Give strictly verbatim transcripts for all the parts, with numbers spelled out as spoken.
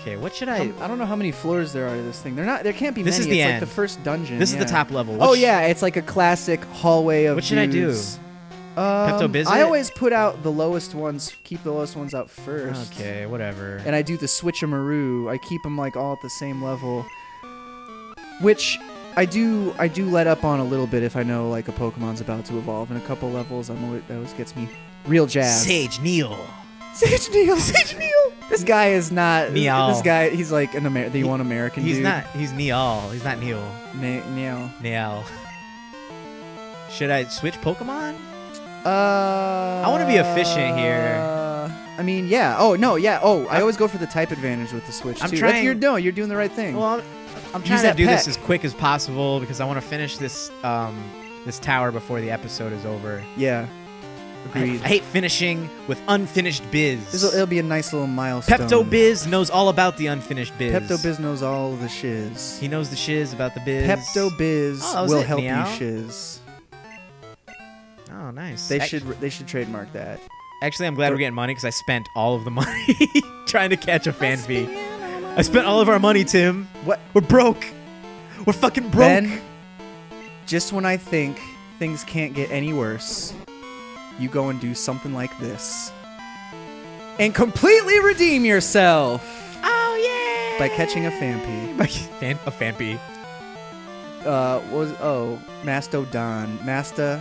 Okay, what should I... I don't know how many floors there are to this thing. They're not. There can't be this many. This is the it's end. Like the first dungeon. This yeah. is the top level. What oh, yeah. It's like a classic hallway of What should dudes. I do? Um, Pepto Bismol? I always put out the lowest ones. Keep the lowest ones out first. Okay, whatever. And I do the Switch-O-Maru. I keep them like all at the same level. Which... I do I do let up on a little bit if I know like a Pokemon's about to evolve in a couple levels. I'm always, that always gets me real jazzed. Sage Neil. Sage Neil. Sage Neil. This guy is not. Neal. This guy, he's like an Amer the he, one American he's dude. He's not. He's Neal. He's not Neil. Ne Neil. Neil. Should I switch Pokemon? Uh. I want to be efficient here. I mean, yeah. Oh no, yeah. Oh, I, I always go for the type advantage with the switch. I'm too. trying. That's, you're, no, you're doing the right thing. Well. I'm, I'm trying to do this as quick as possible because I want to finish this um, this tower before the episode is over. Yeah, agreed. I, I hate finishing with unfinished biz. This'll, it'll be a nice little milestone. Pepto Biz knows all about the unfinished biz. Pepto Biz knows all the shiz. He knows the shiz about the biz. Pepto Biz oh, will it, help meow. you shiz. Oh, nice. They I, should they should trademark that. Actually, I'm glad For, we're getting money because I spent all of the money trying to catch a fan fee. I spent all of our money, Tim. What? We're broke. We're fucking broke. Ben, just when I think things can't get any worse, you go and do something like this. And completely redeem yourself. Oh, yeah. By catching a Phanpy. By fan, a Phanpy. Uh, what was, oh, Mastodon. Masta.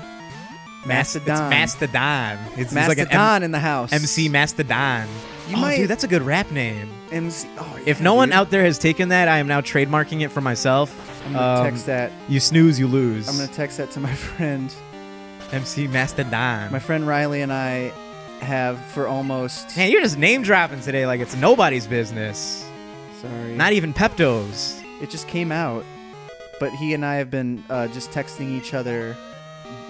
Mastodon. It's Mastodon. It's Mastodon it's like an in the house. M C Mastodon. You oh, might, dude, that's a good rap name. M C, oh, yeah, if no dude. one out there has taken that, I am now trademarking it for myself. I'm gonna um, text that. You snooze, you lose. I'm gonna text that to my friend. M C Mastodon. My friend Riley and I have for almost. Man, you're just name dropping today like it's nobody's business. Sorry. Not even Pepto's. It just came out, but he and I have been uh, just texting each other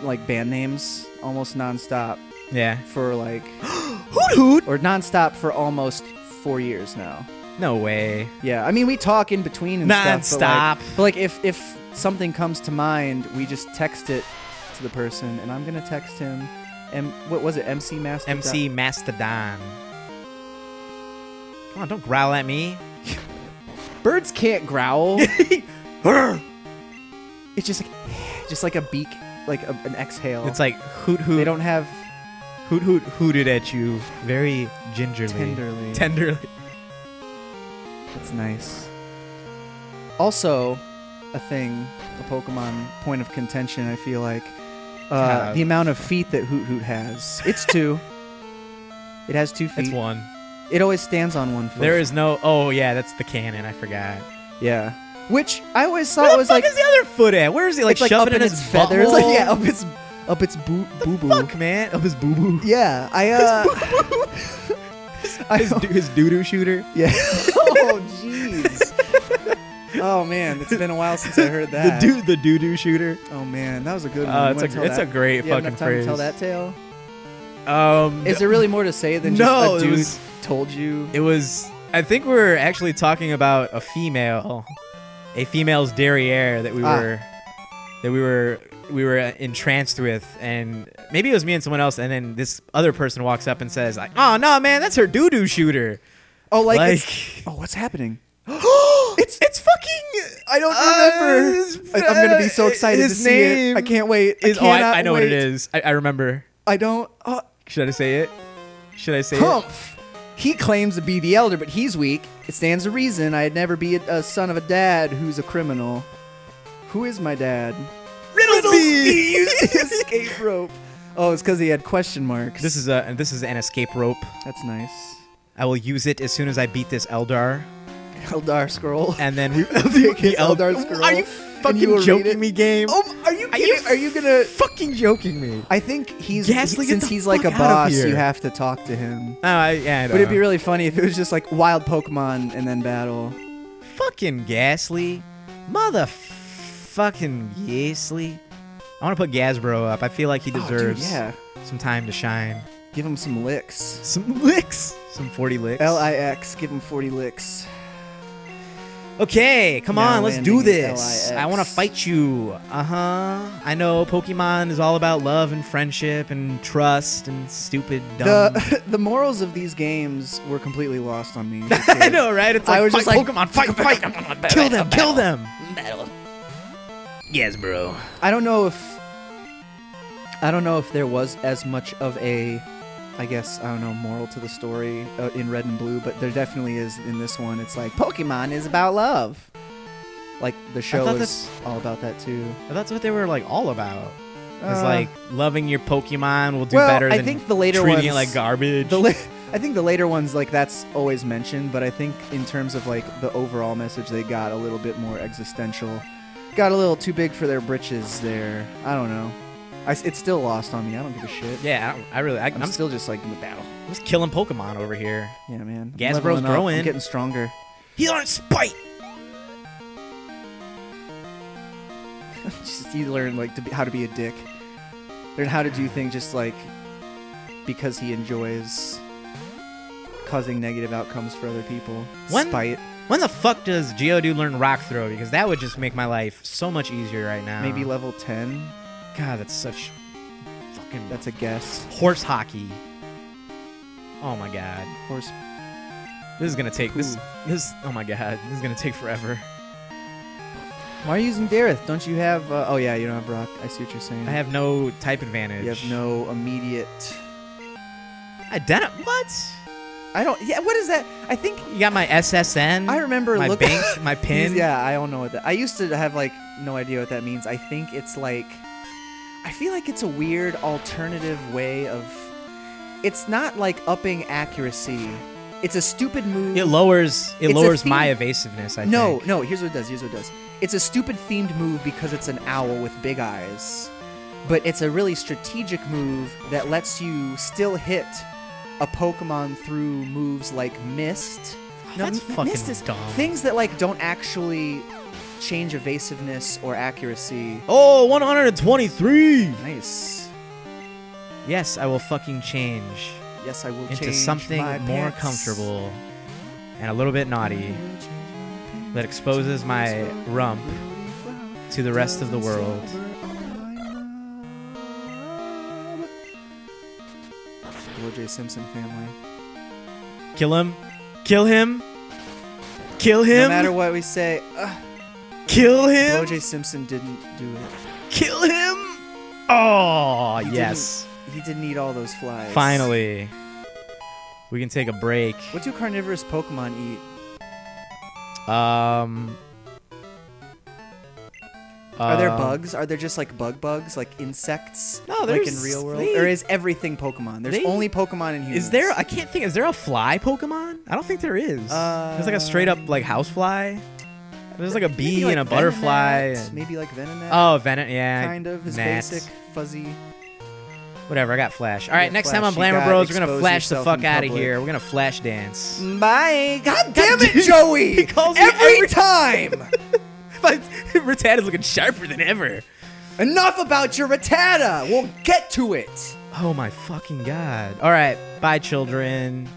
like band names almost nonstop. Yeah. For like. Hoothoot! Or nonstop for almost four years now. No way. Yeah, I mean, we talk in between and non stuff. Nonstop. But, like, but like, if if something comes to mind, we just text it to the person, and I'm gonna text him. And what was it, M C Mastodon? M C Mastodon. Come on, don't growl at me. Birds can't growl. It's just like, just like a beak, like a, an exhale. It's like hoot hoot. They don't have. Hoot hoot hooted at you very gingerly. Tenderly. Tenderly. That's nice. Also, a thing, a Pokemon point of contention, I feel like. Uh, the amount of feet that Hoot Hoot has. It's two. It has two feet. It's one. It always stands on one foot. There is no... Oh, yeah, that's the cannon. I forgot. Yeah. Which I always thought was like... Where the fuck is the other foot at? Where is he? Like, shoving like up in his, his feathers? Like, yeah, up his... Up its boo boo boo. Fuck, man. Up his boo boo. Yeah, I uh. His boo boo. his, do his doo doo shooter. Yeah. Oh jeez. Oh man, it's been a while since I heard that. The do the doo doo shooter. Oh man, that was a good one. Uh, it's a it's that. a great you fucking have time phrase. To tell that tale. Um. Is there really more to say than no, just a dude was, told you? It was. I think we we're actually talking about a female, a female's derriere that we ah. were, that we were. we were entranced with, and maybe it was me and someone else, and then this other person walks up and says, like, oh, no, man, that's her doo-doo shooter. Oh, like, like it's, oh, what's happening? it's it's fucking, I don't remember. Uh, I, I'm going to be so excited to see it. I can't wait. Is, I oh, I, I know wait. what it is. I, I remember. I don't. Uh, Should I say it? Should I say Humph. it? He claims to be the elder, but he's weak. It stands to reason I'd never be a, a son of a dad who's a criminal. Who is my dad? He used his escape rope. Oh, it's because he had question marks. This is a this is an escape rope. That's nice. I will use it as soon as I beat this Eldar. Eldar scroll. And then we the Eldar scroll. Are you fucking you joking me, game? Oh, are you? Are you, are you gonna fucking joking me? I think he's Gasly, since he's like a boss, you have to talk to him. Oh, I, yeah. I don't but it'd know. be really funny if it was just like wild Pokemon and then battle. Fucking Gasly, mother fucking Gasly. I want to put Gasbro up. I feel like he deserves oh, dude, yeah. some time to shine. Give him some licks. Some licks. Some forty licks. L I X. Give him forty licks. Okay, come now on, let's do this. I want to fight you. Uh-huh. I know Pokemon is all about love and friendship and trust and stupid dumb. The, the morals of these games were completely lost on me. I know, right? It's like, I was fight, just like, Pokemon, fight, fight. fight. Kill them, kill them. Battle. Yes, bro. I don't know if... I don't know if there was as much of a... I guess, I don't know, moral to the story uh, in Red and Blue, but there definitely is in this one. It's like, Pokemon is about love. Like, the show is all about that, too. That's what they were, like, all about. It's uh, like, loving your Pokemon will do well, better I than think the later treating ones, it like garbage. The la I think the later ones, like, that's always mentioned, but I think in terms of, like, the overall message, they got a little bit more existential. Got a little too big for their britches there. I don't know. I, it's still lost on me. I don't give a shit. Yeah, I, I really... I, I'm, I'm still just, like, in the battle. I'm just killing Pokemon over here. Yeah, man. Gas Bro's growing. I'm getting stronger. He's on spite! Just, he learned, like, to be, how to be a dick. Learned how to do things just, like, because he enjoys causing negative outcomes for other people. When, spite. When the fuck does Geodude learn Rock Throw? Because that would just make my life so much easier right now. Maybe level ten? God, that's such fucking... That's a guess. Horse hockey. Oh, my God. Horse... This is going to take... This, this... Oh, my God. This is going to take forever. Why are you using Dareth? Don't you have... Uh, oh, yeah, you don't have Rock. I see what you're saying. I have no type advantage. You have no immediate... Identity... What? I don't... Yeah, what is that? I think... You got my S S N. I remember... My bank, my PIN. Yeah, I don't know what that... I used to have, like, no idea what that means. I think it's, like... I feel like it's a weird alternative way of... It's not like upping accuracy. It's a stupid move. It lowers it it's lowers my evasiveness, I no, think. No, no, here's what it does, here's what it does. It's a stupid themed move because it's an owl with big eyes. But it's a really strategic move that lets you still hit a Pokemon through moves like Mist. Oh, no, that's fucking Mist is dumb. Things that like don't actually... change evasiveness or accuracy. Oh, one hundred twenty-three! Nice. Yes, I will fucking change. Yes, I will into change into something more pants. Comfortable and a little bit naughty that exposes my rump to the rest of the world. The O J Simpson family. Kill him. Kill him. Kill him. No matter what we say. Uh, Kill him? O J Simpson didn't do it. Kill him? Oh, he yes. Didn't, he didn't eat all those flies. Finally. We can take a break. What do carnivorous Pokemon eat? Um... Are there uh, bugs? Are there just like bug bugs? Like insects? No, there's... Like in real world? They, or is everything Pokemon? There's they, only Pokemon in humans. Is there... I can't think... Is there a fly Pokemon? I don't think there is. Uh, there's like a straight up like housefly. There's like a bee like and a Venonat, butterfly. And... Maybe like Venonat. Oh, Venonat, yeah. Kind of. His Nat. Basic, fuzzy. Whatever, I got Flash. All right, next flash. Time on Blammer Bros, we're going to flash the fuck out of here. We're going to flash dance. Bye. God damn it, Joey. He calls me every, every time. But Rattata's looking sharper than ever. Enough about your Rattata. We'll get to it. Oh, my fucking God. All right, bye, children.